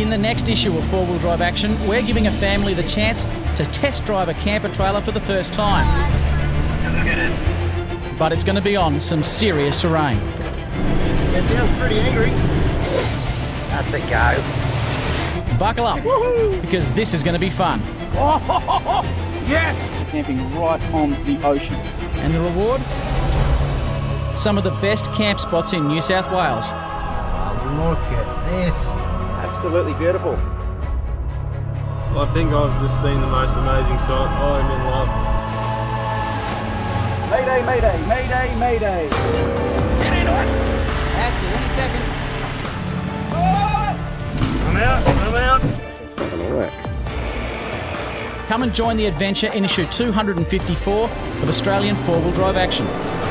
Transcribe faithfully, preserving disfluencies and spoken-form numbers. In the next issue of Four Wheel Drive Action, we're giving a family the chance to test drive a camper trailer for the first time. But it's going to be on some serious terrain. It sounds pretty angry. That's a go. Buckle up, because this is going to be fun. Oh, ho, ho, ho. Yes! Camping right on the ocean. And the reward? Some of the best camp spots in New South Wales. Look at this. Absolutely beautiful. Well, I think I've just seen the most amazing sight. I'm in love. Mayday, mayday, mayday, mayday. Get into it. That's it, in a second. Oh! I'm out, I'm out. It's not going to work. Come and join the adventure in issue two hundred fifty-four of Australian Four Wheel Drive Action.